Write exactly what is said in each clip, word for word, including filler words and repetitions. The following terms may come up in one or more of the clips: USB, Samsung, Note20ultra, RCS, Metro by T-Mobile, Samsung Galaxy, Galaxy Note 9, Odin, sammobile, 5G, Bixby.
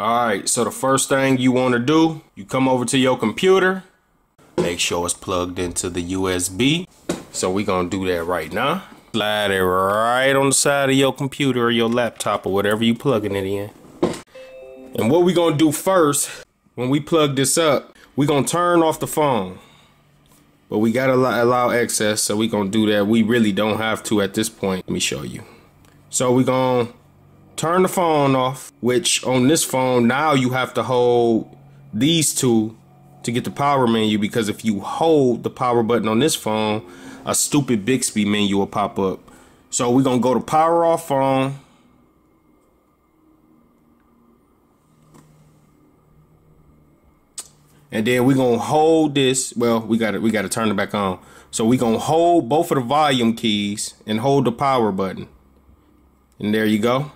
Alright, so the first thing you want to do, you come over to your computer, make sure it's plugged into the U S B. So we're going to do that right now. Slide it right on the side of your computer or your laptop or whatever you plugging it in. And what we're going to do first, when we plug this up, we're going to turn off the phone. But we got to allow, allow access, so we're going to do that. We really don't have to at this point. Let me show you. So we're going to turn the phone off, which on this phone now you have to hold these two to get the power menu, because if you hold the power button on this phone, a stupid Bixby menu will pop up. So we're gonna go to power off phone, and then we're gonna hold this. Well, we got it. We got to turn it back on. So we're gonna hold both of the volume keys and hold the power button, and there you go.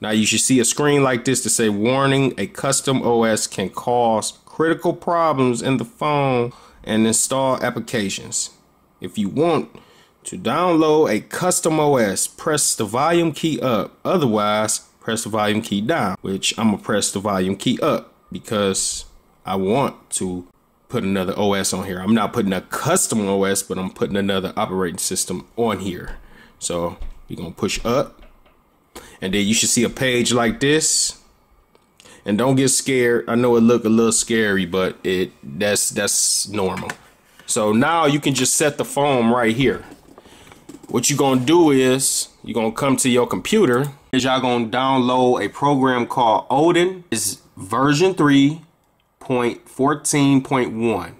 Now you should see a screen like this to say, warning, a custom O S can cause critical problems in the phone and install applications. If you want to download a custom O S, press the volume key up. Otherwise, press the volume key down, which I'm gonna press the volume key up because I want to put another O S on here. I'm not putting a custom O S, but I'm putting another operating system on here. So we're gonna push up. And then you should see a page like this, and don't get scared. I know it look a little scary, but it that's that's normal. So now you can just set the phone right here. What you're gonna do is you're gonna come to your computer, is y'all gonna download a program called Odin. It's version three point fourteen point one.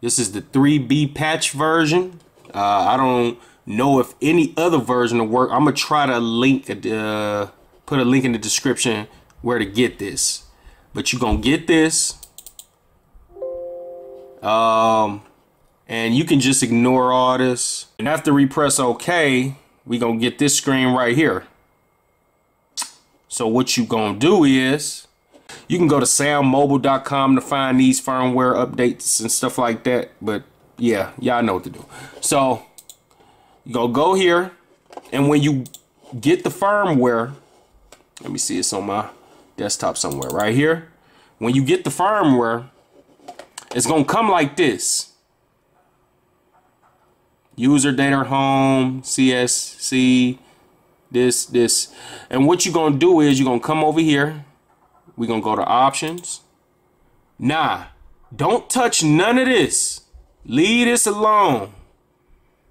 This is the three B patch version. Uh, I don't know if any other version will work. I'm gonna try to link uh, put a link in the description where to get this, but you're gonna get this um, and you can just ignore all this, and after we press OK, we're gonna get this screen right here. So what you gonna do is you can go to sammobile dot com to find these firmware updates and stuff like that, but yeah, y'all know what to do. So go go here, and when you get the firmware, let me see, it's on my desktop somewhere right here. When you get the firmware, it's gonna come like this: user data, home, C S C, this this and what you're gonna do is you're gonna come over here, we're gonna go to options. Nah, don't touch none of this, leave this alone.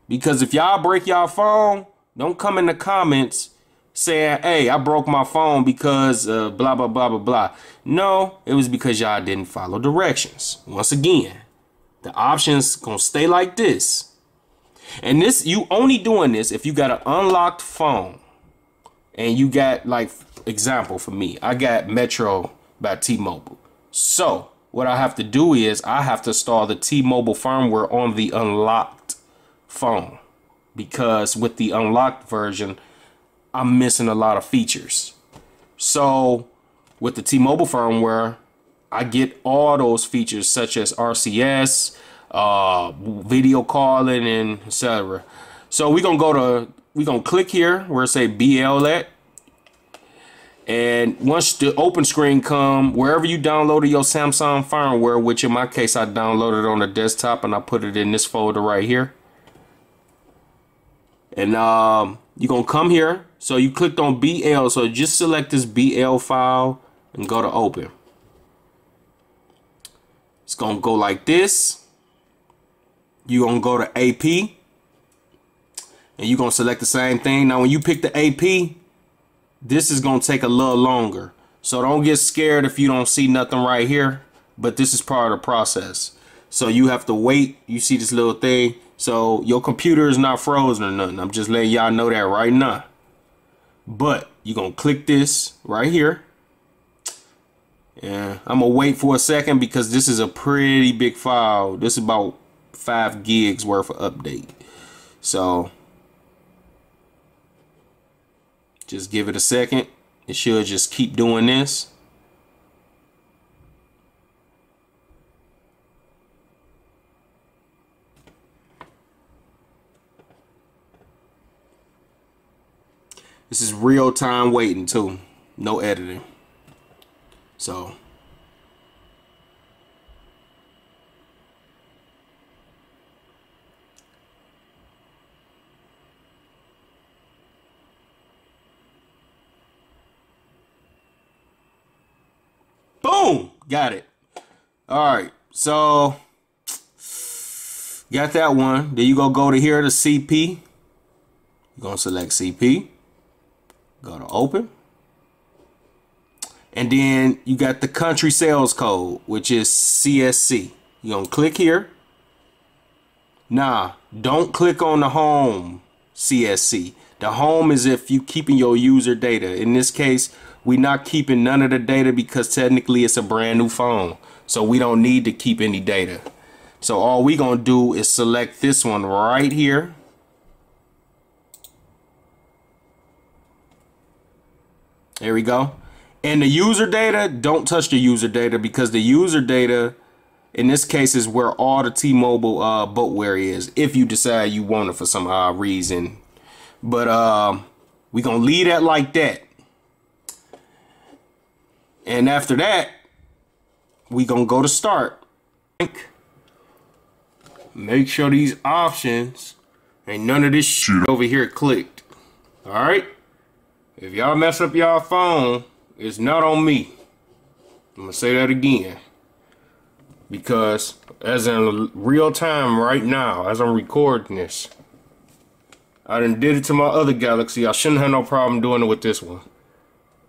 Because if y'all break y'all phone, don't come in the comments saying, hey, I broke my phone because uh, blah, blah, blah, blah, blah. No, it was because y'all didn't follow directions. Once again, the options gonna stay like this. And this, you only doing this if you got an unlocked phone. And you got, like, example for me, I got Metro by T-Mobile. So what I have to do is I have to install the T-Mobile firmware on the unlocked phone, because with the unlocked version I'm missing a lot of features. So with the T-Mobile firmware, I get all those features such as R C S, uh, video calling, and et cetera. So we're gonna go to we're gonna click here where it say B L at, and once the open screen come, wherever you downloaded your Samsung firmware, which in my case I downloaded on the desktop and I put it in this folder right here. And um, you're going to come here. So you clicked on B L. So just select this B L file and go to open. It's going to go like this. You're going to go to A P. And you're going to select the same thing. Now, when you pick the A P, this is going to take a little longer. So don't get scared if you don't see nothing right here. But this is part of the process. So you have to wait. You see this little thing. So your computer is not frozen or nothing. I'm just letting y'all know that right now. But you're going to click this right here. And I'm going to wait for a second because this is a pretty big file. This is about five gigs worth of update. So just give it a second. It should just keep doing this. This is real time waiting too, no editing. So boom, got it. All right, so got that one. Then you go go to here to C P. You're gonna select C P. Go to open. And then you got the country sales code, which is C S C. You're gonna click here. Nah, don't click on the home C S C. The home is if you keeping your user data. In this case, we're not keeping none of the data because technically it's a brand new phone. So we don't need to keep any data. So all we gonna do is select this one right here. There we go. And the user data, don't touch the user data, because the user data in this case is where all the T-Mobile uh, boatware is, if you decide you want it for some odd reason. But uh, we're gonna leave that like that. And after that, we're gonna go to start. Make sure these options ain't none of this shit over here clicked. Alright? If y'all mess up y'all phone, it's not on me. I'm gonna say that again. Because as in real time right now, as I'm recording this, I done did it to my other Galaxy. I shouldn't have no problem doing it with this one.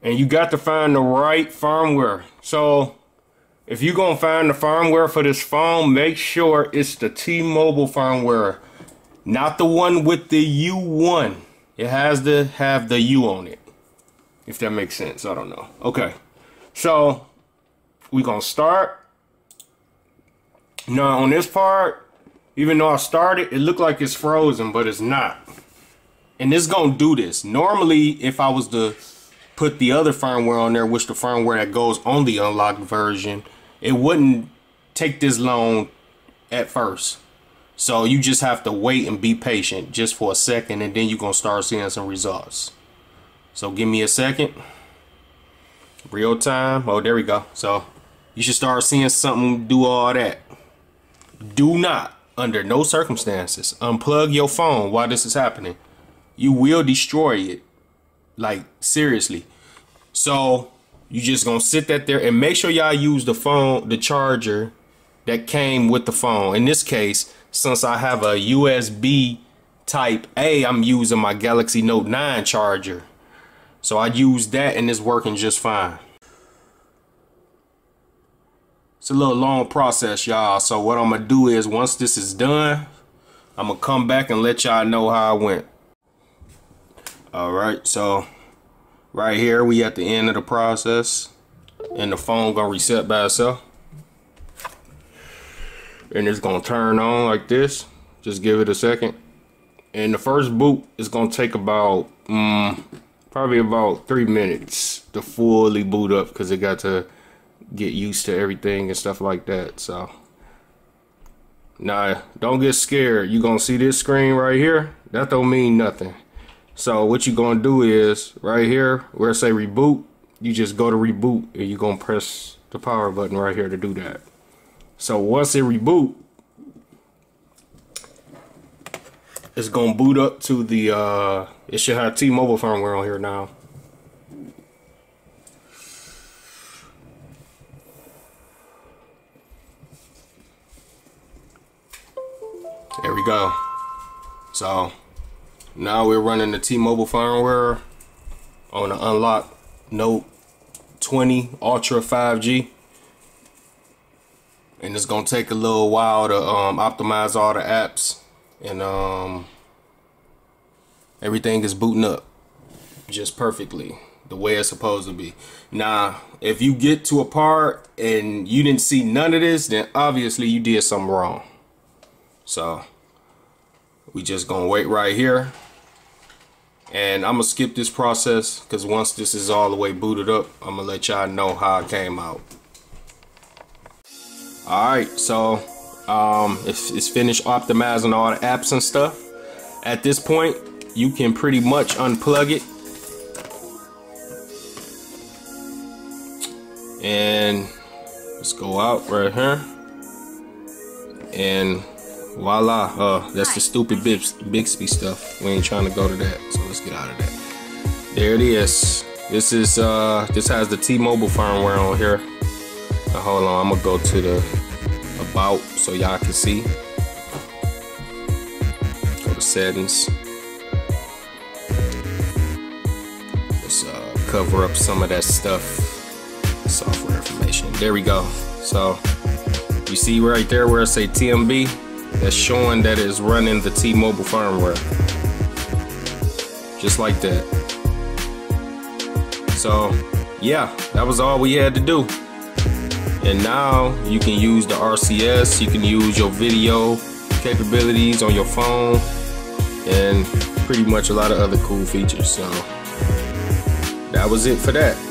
And you got to find the right firmware. So if you're gonna find the firmware for this phone, make sure it's the T-Mobile firmware, not the one with the U one. It has to have the U on it, if that makes sense. I don't know. Okay, so we're gonna start. Now on this part, even though I started, it looked like it's frozen, but it's not. And it's gonna do this. Normally, if I was to put the other firmware on there, which the firmware that goes on the unlocked version, it wouldn't take this long at first. So you just have to wait and be patient just for a second, and then you're gonna start seeing some results. So give me a second. Real time. Oh, there we go. So you should start seeing something do all that. Do not, under no circumstances, unplug your phone while this is happening. You will destroy it. Like, seriously. So you just gonna sit that there, and make sure y'all use the phone, the charger that came with the phone. In this case, since I have a U S B type A, I'm using my Galaxy Note nine charger. So I use that, and it's working just fine. It's a little long process, y'all. So what I'm gonna do is, once this is done, I'm gonna come back and let y'all know how I went. All right, so right here we at the end of the process, and the phone gonna reset by itself, and it's gonna turn on like this. Just give it a second, and the first boot is gonna take about um, probably about three minutes to fully boot up, because it got to get used to everything and stuff like that. So now don't get scared. You're gonna see this screen right here. That don't mean nothing. So what you're gonna do is, right here where it say reboot, you just go to reboot, and you're gonna press the power button right here to do that. So once it reboot, it's gonna boot up to the uh, it should have T-Mobile firmware on here now. There we go. So now we're running the T-Mobile firmware on the unlocked Note twenty Ultra five G, and it's gonna take a little while to um, optimize all the apps, and um, everything is booting up just perfectly the way it's supposed to be. Now, if you get to a part and you didn't see none of this, then obviously you did something wrong. So we just gonna wait right here, and I'm gonna skip this process, because once this is all the way booted up, I'm gonna let y'all know how it came out. Alright, so um, it's, it's finished optimizing all the apps and stuff. At this point, you can pretty much unplug it and let's go out right here, and voila. Uh, that's the stupid Bixby stuff. We ain't trying to go to that, so let's get out of that. There it is. This is uh, this has the T-Mobile firmware on here. Now hold on, I'm gonna go to the about so y'all can see. Go to settings. Let's uh, cover up some of that stuff. Software information. There we go. So you see right there where it say T M B, that's showing that it's running the T-Mobile firmware. Just like that. So yeah, that was all we had to do. And now you can use the R C S, you can use your video capabilities on your phone, and pretty much a lot of other cool features. So that was it for that.